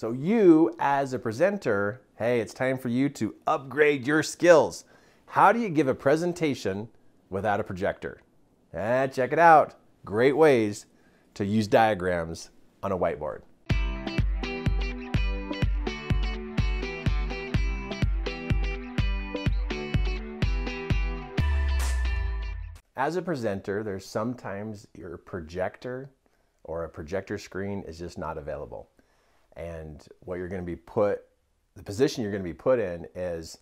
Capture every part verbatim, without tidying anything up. So you, as a presenter, hey, it's time for you to upgrade your skills. How do you give a presentation without a projector? Eh, check it out. Great ways to use diagrams on a whiteboard. As a presenter, there's sometimes your projector or a projector screen is just not available. And what you're going to be put, the position you're going to be put in is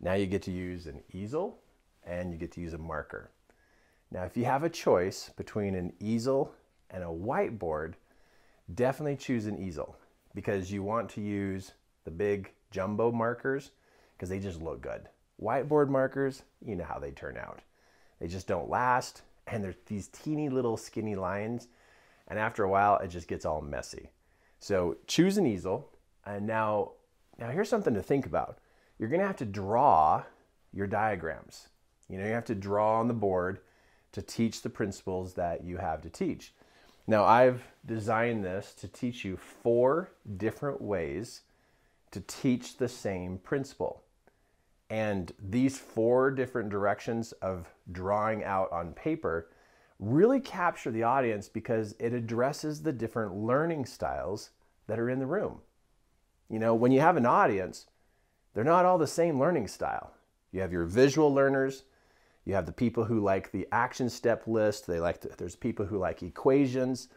now you get to use an easel and you get to use a marker. Now, if you have a choice between an easel and a whiteboard, definitely choose an easel because you want to use the big jumbo markers because they just look good. Whiteboard markers, you know how they turn out. They just don't last, and there's these teeny little skinny lines, and after a while it just gets all messy. So choose an easel, and now, now here's something to think about. You're gonna have to draw your diagrams. You know, you have to draw on the board to teach the principles that you have to teach. Now I've designed this to teach you four different ways to teach the same principle. And these four different directions of drawing out on paper really capture the audience because it addresses the different learning styles that are in the room. You know, when you have an audience, they're not all the same learning style. You have your visual learners, you have the people who like the action step list, they like to, there's people who like equations,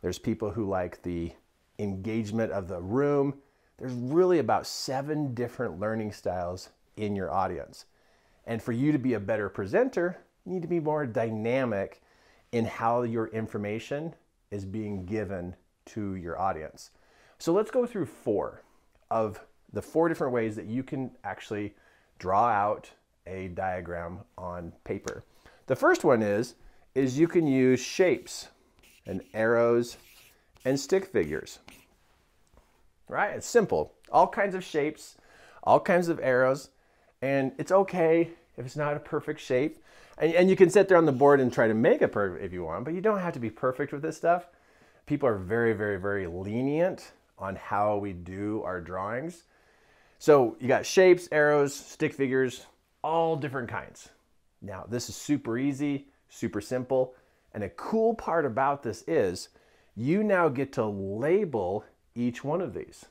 there's people who like the engagement of the room. There's really about seven different learning styles in your audience. And for you to be a better presenter, you need to be more dynamic in how your information is being given to your audience. So let's go through four of the four different ways that you can actually draw out a diagram on paper. The first one is, is you can use shapes and arrows and stick figures, right? It's simple, all kinds of shapes, all kinds of arrows. And it's okay if it's not a perfect shape. And, and you can sit there on the board and try to make it perfect if you want, but you don't have to be perfect with this stuff. People are very, very, very lenient on how we do our drawings. So you got shapes, arrows, stick figures, all different kinds. Now, this is super easy, super simple. And a cool part about this is you now get to label each one of these.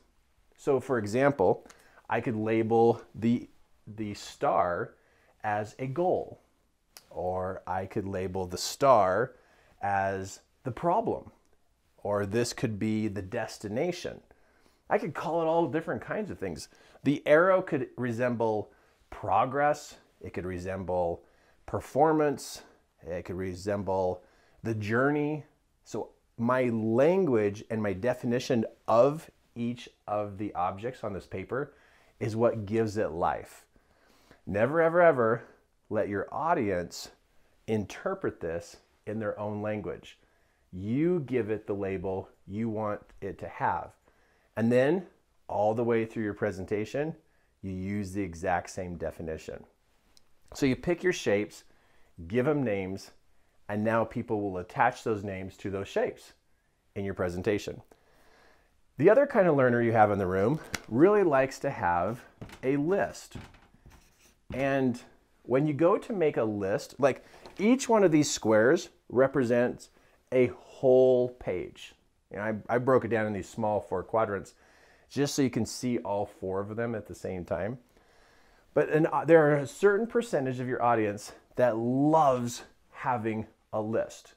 So for example, I could label the the star as a goal, or I could label the star as the problem, or this could be the destination. I could call it all different kinds of things. The arrow could resemble progress, it could resemble performance, it could resemble the journey. So my language and my definition of each of the objects on this paper is what gives it life. Never, ever, ever let your audience interpret this in their own language. You give it the label you want it to have. And then all the way through your presentation, you use the exact same definition. So you pick your shapes, give them names, and now people will attach those names to those shapes in your presentation. The other kind of learner you have in the room really likes to have a list. And when you go to make a list, like each one of these squares represents a whole page. And I, I broke it down in these small four quadrants just so you can see all four of them at the same time. But an, there are a certain percentage of your audience that loves having a list.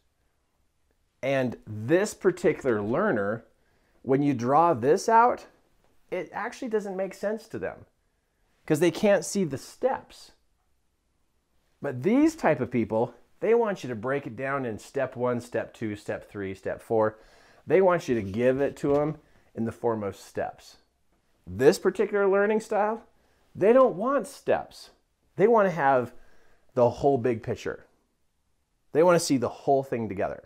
And this particular learner, when you draw this out, it actually doesn't make sense to them because they can't see the steps. But these type of people, they want you to break it down in step one, step two, step three, step four. They want you to give it to them in the form of steps. This particular learning style, they don't want steps. They want to have the whole big picture. They want to see the whole thing together.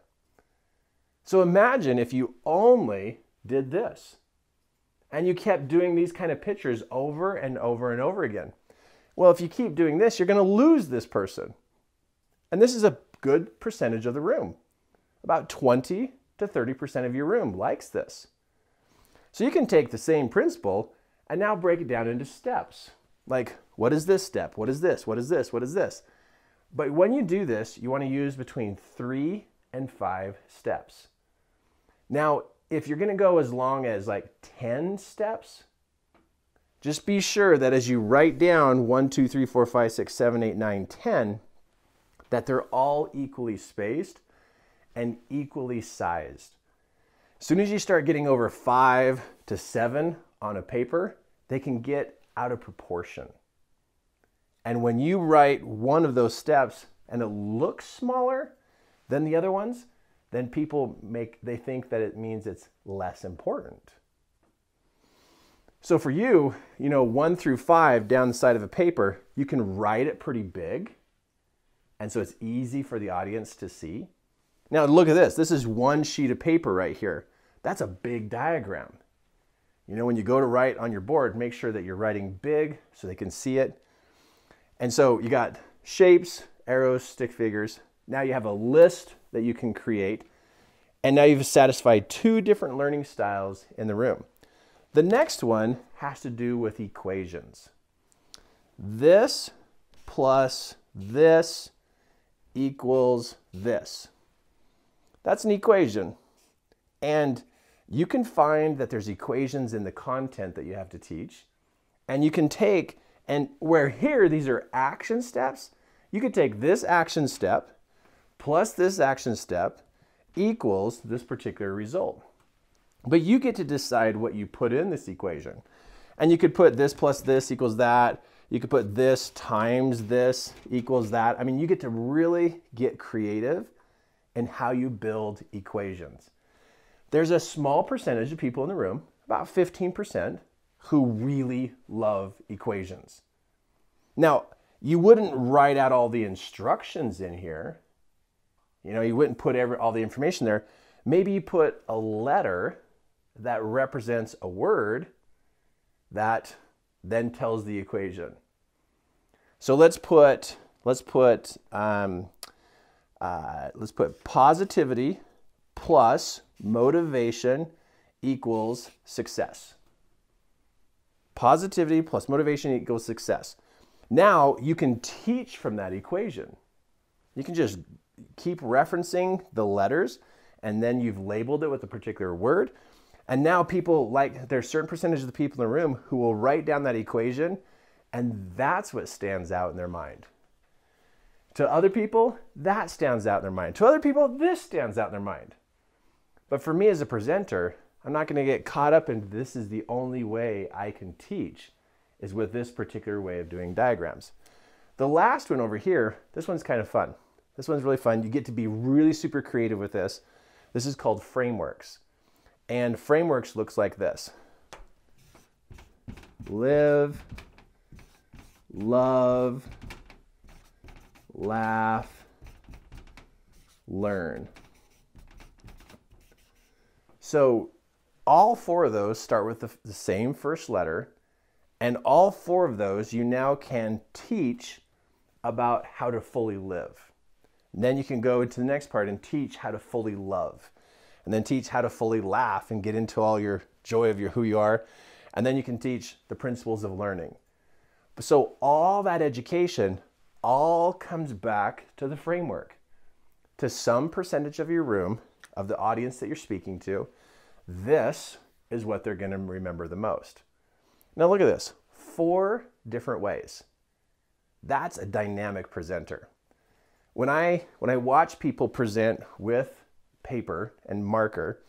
So imagine if you only did this and you kept doing these kind of pictures over and over and over again. Well, if you keep doing this, you're going to lose this person. And this is a good percentage of the room. About twenty to thirty percent of your room likes this. So you can take the same principle and now break it down into steps. Like, what is this step? What is this? What is this? What is this? But when you do this, you want to use between three and five steps. Now, if you're going to go as long as like ten steps, just be sure that as you write down one, two, three, four, five, six, seven, eight, nine, ten, that they're all equally spaced and equally sized. As soon as you start getting over five to seven on a paper, they can get out of proportion. And when you write one of those steps and it looks smaller than the other ones, then people make, they think that it means it's less important. So for you, you know, one through five down the side of a paper, you can write it pretty big. And so it's easy for the audience to see. Now look at this, this is one sheet of paper right here. That's a big diagram. You know, when you go to write on your board, make sure that you're writing big so they can see it. And so you got shapes, arrows, stick figures. Now you have a list that you can create. And now you've satisfied two different learning styles in the room. The next one has to do with equations. This plus this equals this. That's an equation. And you can find that there's equations in the content that you have to teach. And you can take, and where here these are action steps, you could take this action step plus this action step equals this particular result. But you get to decide what you put in this equation. And you could put this plus this equals that. You could put this times this equals that. I mean, you get to really get creative in how you build equations. There's a small percentage of people in the room, about fifteen percent, who really love equations. Now, you wouldn't write out all the instructions in here. You know, you wouldn't put every, all the information there. Maybe you put a letter that represents a word that then tells the equation. So let's put let's put um, uh, let's put positivity plus motivation equals success. Positivity plus motivation equals success. Now you can teach from that equation. You can just keep referencing the letters, and then you've labeled it with a particular word. And now people, like, there's a certain percentage of the people in the room who will write down that equation, and that's what stands out in their mind. To other people, that stands out in their mind. To other people, this stands out in their mind. But for me as a presenter, I'm not gonna get caught up in this is the only way I can teach, is with this particular way of doing diagrams. The last one over here, this one's kind of fun. This one's really fun. You get to be really super creative with this. This is called frameworks. And frameworks looks like this. Live, love, laugh, learn. So all four of those start with the, the same first letter, and all four of those you now can teach about how to fully live. And then you can go to the next part and teach how to fully love. And then teach how to fully laugh and get into all your joy of your who you are. And then you can teach the principles of learning. So all that education all comes back to the framework, to some percentage of your room, of the audience that you're speaking to. This is what they're going to remember the most. Now look at this, four different ways. That's a dynamic presenter. When I, when I watch people present with paper and marker,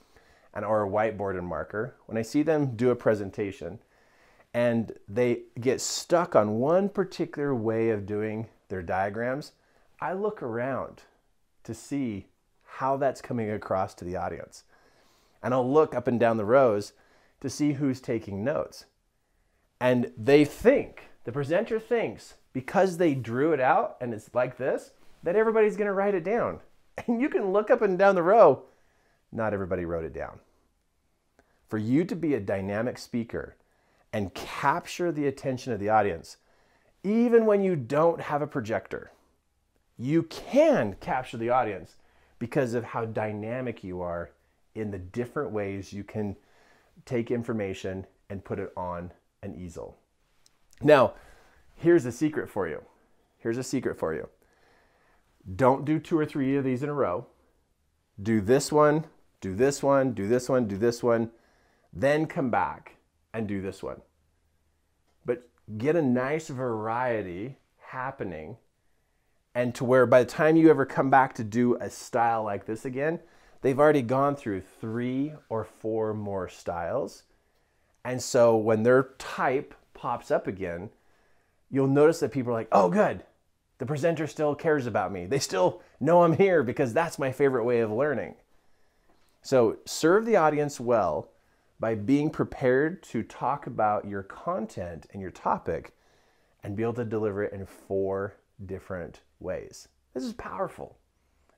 and or a whiteboard and marker, when I see them do a presentation and they get stuck on one particular way of doing their diagrams, I look around to see how that's coming across to the audience. And I'll look up and down the rows to see who's taking notes. And they think, the presenter thinks, because they drew it out and it's like this, that everybody's gonna write it down. And you can look up and down the row, not everybody wrote it down. For you to be a dynamic speaker and capture the attention of the audience, even when you don't have a projector, you can capture the audience because of how dynamic you are in the different ways you can take information and put it on an easel. Now, here's a secret for you. Here's a secret for you. Don't do two or three of these in a row. Do this one, do this one, do this one, do this one, then come back and do this one. But get a nice variety happening, and to where by the time you ever come back to do a style like this again, they've already gone through three or four more styles. And so when their type pops up again, you'll notice that people are like, oh, good. The presenter still cares about me. They still know I'm here because that's my favorite way of learning. So serve the audience well by being prepared to talk about your content and your topic and be able to deliver it in four different ways. This is powerful.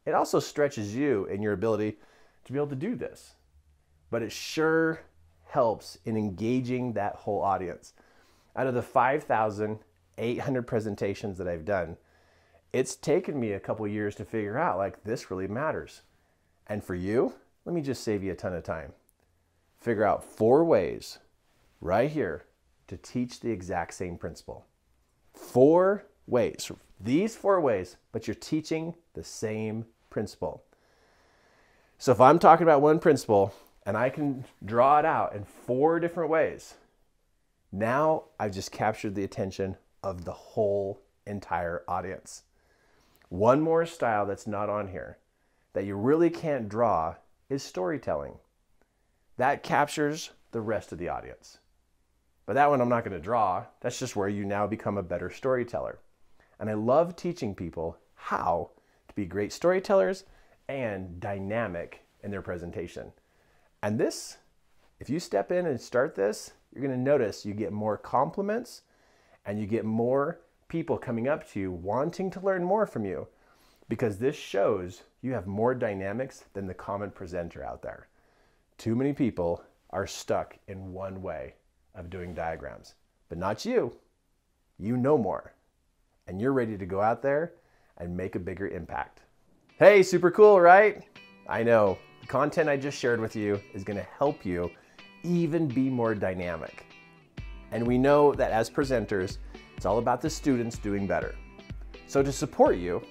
It also stretches you in your ability to be able to do this, but it sure helps in engaging that whole audience. Out of the five thousand eight hundred presentations that I've done, it's taken me a couple years to figure out, like, this really matters. And for you, let me just save you a ton of time. Figure out four ways right here to teach the exact same principle. Four ways, these four ways, but you're teaching the same principle. So if I'm talking about one principle and I can draw it out in four different ways, now I've just captured the attention of the whole entire audience. One more style that's not on here that you really can't draw is storytelling. That captures the rest of the audience. But that one I'm not going to draw. That's just where you now become a better storyteller. And I love teaching people how to be great storytellers and dynamic in their presentation. And this, if you step in and start this, you're going to notice you get more compliments and you get more people coming up to you wanting to learn more from you, because this shows you have more dynamics than the common presenter out there. Too many people are stuck in one way of doing diagrams, but not you. You know more, and you're ready to go out there and make a bigger impact. Hey, super cool, right? I know the content I just shared with you is going to help you even be more dynamic. And we know that as presenters, it's all about the students doing better. So to support you,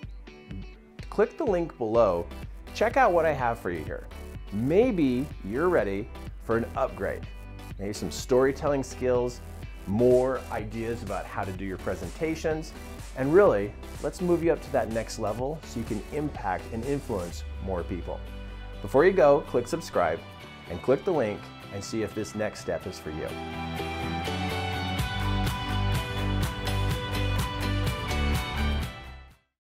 click the link below, check out what I have for you here. Maybe you're ready for an upgrade. Maybe some storytelling skills, more ideas about how to do your presentations, and really, let's move you up to that next level so you can impact and influence more people. Before you go, click subscribe and click the link and see if this next step is for you.